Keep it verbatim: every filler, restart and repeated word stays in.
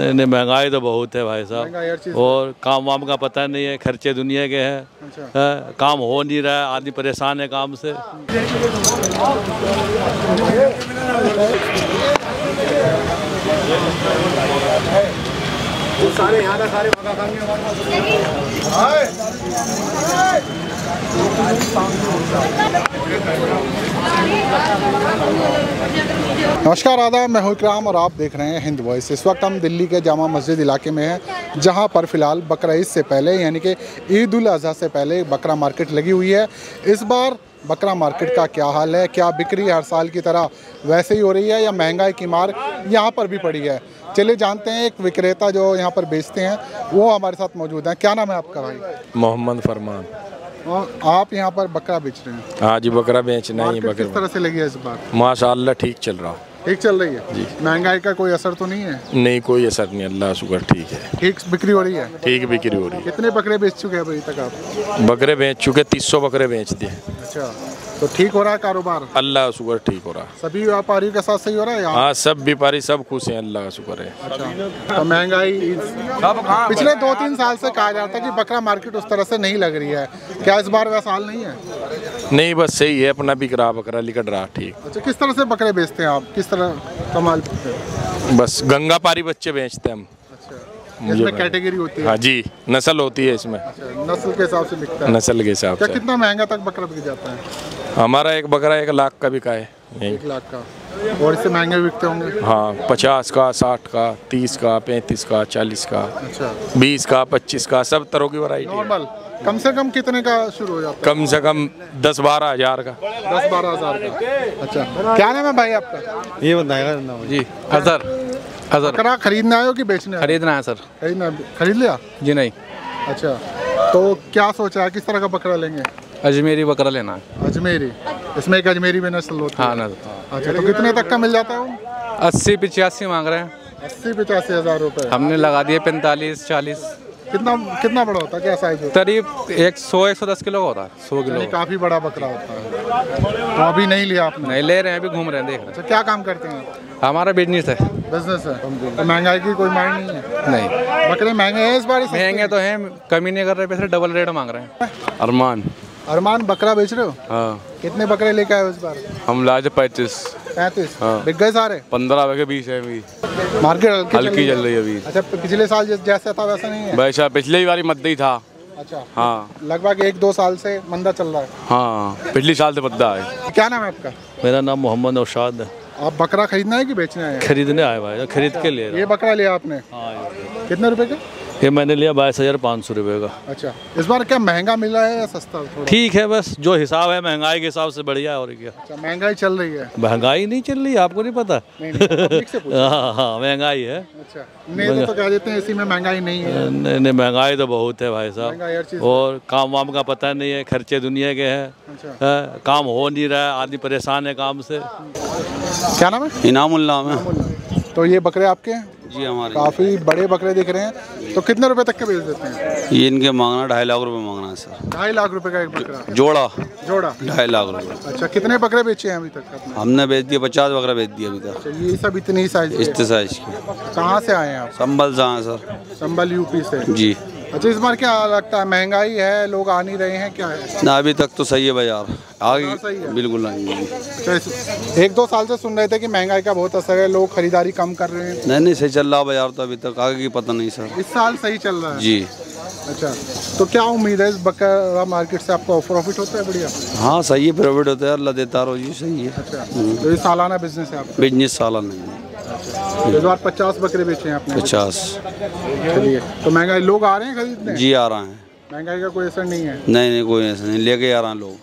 नहीं नहीं महंगाई तो बहुत है भाई साहब, और काम वाम का पता नहीं है, खर्चे दुनिया के हैं। अच्छा। है, काम हो नहीं रहा है, आदमी परेशान है काम से। नमस्कार आदाब, मैं हूं इकराम और आप देख रहे हैं हिंद वॉइस। इस वक्त हम दिल्ली के जामा मस्जिद इलाके में हैं, जहां पर फ़िलहाल बकरा ईद से पहले यानी कि ईद उल अज़हा से पहले बकरा मार्केट लगी हुई है। इस बार बकरा मार्केट का क्या हाल है, क्या बिक्री हर साल की तरह वैसे ही हो रही है या महंगाई की मार यहाँ पर भी पड़ी है? चलिए जानते हैं एक विक्रेता जो यहाँ पर बेचते हैं, वो हमारे साथ मौजूद हैं। क्या नाम है आपका भाई? मोहम्मद फरमान। और आप यहाँ पर बकरा बेच रहे हैं? हाँ जी, बकरा बेचना ही है। किस तरह से लगी है इस बार? माशाल्लाह ठीक चल रहा है। ठीक चल रही है जी। महंगाई का कोई असर तो नहीं है? नहीं, कोई असर नहीं, अल्लाह शुक्र, ठीक है। ठीक बिक्री हो रही है? ठीक बिक्री हो रही है। कितने बकरे बेच चुके हैं अभी तक आप? बकरे बेच चुके तीस सौ बकरे बेच दिए। अच्छा, तो ठीक हो रहा है कारोबार? अल्लाह शुक्र ठीक हो रहा है। सभी व्यापारियों के साथ सही हो रहा है? हाँ, सब व्यापारी सब खुश हैं, अल्लाह शुक्र है। अच्छा, तो महंगाई पिछले दो तीन साल से कहा जाता है कि बकरा मार्केट उस तरह से नहीं लग रही है, क्या इस बार वैसा हाल नहीं है? नहीं, बस सही है, अपना बिक रहा बकरा, लिकट रहा ठीक। अच्छा, किस तरह से बकरे बेचते हैं आप, किस तरह कमाल? बस गंगा पारी बच्चे बेचते हैं हम। इसमें कैटेगरी होती है? हाँ जी, नस्ल होती है इसमें। नस्ल के हिसाब से बिकता है? नस्ल के हिसाब से। कितना महंगा तक बकरा बिक जाता है? हमारा एक बकरा एक लाख का बिका है। एक लाख का, और इससे महंगे बिकते होंगे? हाँ, पचास का, साठ का, तीस का, पैंतीस का, चालीस का। अच्छा। बीस का, पच्चीस का, सब तरह की वैरायटी। नॉर्मल कम से कम कितने का शुरू हो जाता है? कम से कम दस बारह हजार का। दस बारह हजार का। अच्छा, क्या नाम है भाई आपका? ये बताएगा जी। अजहर। बकरा खरीदना है कि बेचना है? खरीदना है सर। खरीदना, खरीद लिया जी? नहीं। अच्छा, तो क्या सोचा है, किस तरह का बकरा लेंगे? अजमेरी बकरा लेना है। अजमेरी, इसमें एक अजमेरी में नस्ल होती है? हाँ नस्ल। अच्छा, तो कितने तक का मिल जाता है वो? अस्सी पिचासी मांग रहे हैं। अस्सी पिचासी हज़ार रुपये। हमने लगा दिए पैंतालीस चालीस। कितना कितना बड़ा होता है, क्या साइज होता है? करीब एक सौ एक सौ दस किलो का होता है। सौ किलो काफ़ी बड़ा बकरा होता है। तो अभी नहीं लिया आपने? नहीं, ले रहे हैं, अभी घूम रहे हैं, देख रहे हैं। क्या काम करते हैं? हमारा बिजनेस है। बिजनेस है, तो महंगाई की कोई मार नहीं है? नहीं। बकरे महंगे हैं इस बार? महंगे तो हैं, कमी नहीं कर रहे, पैसे डबल रेट मांग रहे हैं। अरमान। अरमान, बकरा बेच रहे हो? हाँ। कितने बकरे लेके आए इस बार? हम लाए थे पैंतीस। पैंतीस? हाँ। बिक गए सारे? पंद्रह बके बीस है अभी। मार्केट हल्की चल रही है अभी। अच्छा, पिछले साल जैसा था वैसा नहीं है? वैसा पिछले ही बारी मद्दा ही था। अच्छा। हाँ, लगभग एक दो साल से मंदा चल रहा है। हाँ, पिछले साल से मद्दा है। क्या नाम है आपका? मेरा नाम मोहम्मद नौशाद है। आप बकरा खरीदना है कि बेचना है? खरीदने आए भाई, खरीद के ले रहा। ये बकरा लिया आपने? हाँ। कितने रुपए का? ये मैंने लिया बाईस हज़ार पाँच सौ रुपये का। अच्छा, इस बार क्या महंगा मिला है या सस्ता? ठीक है, बस जो हिसाब है महंगाई के हिसाब से बढ़िया है। और क्या? अच्छा, महंगाई चल रही है? महंगाई नहीं चल रही, आपको नहीं पता? नहीं, नहीं, हाँ हाँ महंगाई है। अच्छा, नहीं तो कह देते हैं इसी में महंगाई नहीं है? नहीं नहीं महंगाई तो बहुत है भाई साहब, और काम वाम का पता नहीं है, खर्चे दुनिया के हैं, काम हो नहीं रहा है, आदमी परेशान है काम से। क्या नाम है? इनामुल्लाह। तो ये बकरे आपके हैं? जी हमारे। काफ़ी बड़े बकरे दिख रहे हैं, तो कितने रुपए तक के बेच देते हैं ये? इनके मांगना ढाई लाख रुपए मांगना है सर। ढाई लाख रुपए का एक बकरा? जोड़ा। जोड़ा ढाई लाख रुपए। अच्छा, कितने बकरे बेचे हैं अभी तक आपने? हमने बेच दिए पचास बकरा बेच दिए अभी तक। ये सब इतनी ही साइज? इस साइज की। कहाँ से आए हैं आप? संभल से आए सर। संभल यूपी से जी। अच्छा, इस बार क्या लगता है महंगाई है, लोग आ नहीं रहे हैं, क्या है? ना, अभी तक तो सही है बाजार, आगे बिल्कुल नहीं। एक दो साल से सुन रहे थे कि महंगाई का बहुत असर है, लोग खरीदारी कम कर रहे हैं। नहीं नहीं, सही चल रहा बाजार तो अभी तक, आगे की पता नहीं सर। इस साल सही चल रहा है जी। अच्छा, तो क्या उम्मीद है इस बकरा मार्केट से आपको प्रॉफिट होता है? बढ़िया। हाँ सही है, प्रॉफिट होता है, अल्लाह देता रहो जी, सही है। अच्छा, तो ये सालाना बिजनेस है आपका? बिजनेस सालाना है। इस बार पचास बकरे बेचे हैं आपने? पचास। चलिए, तो महंगाई लोग आ रहे हैं खरीदने? जी आ रहे हैं। महंगाई का कोई असर नहीं है? नहीं नहीं, कोई असर नहीं, लेके आ रहे हैं लोग।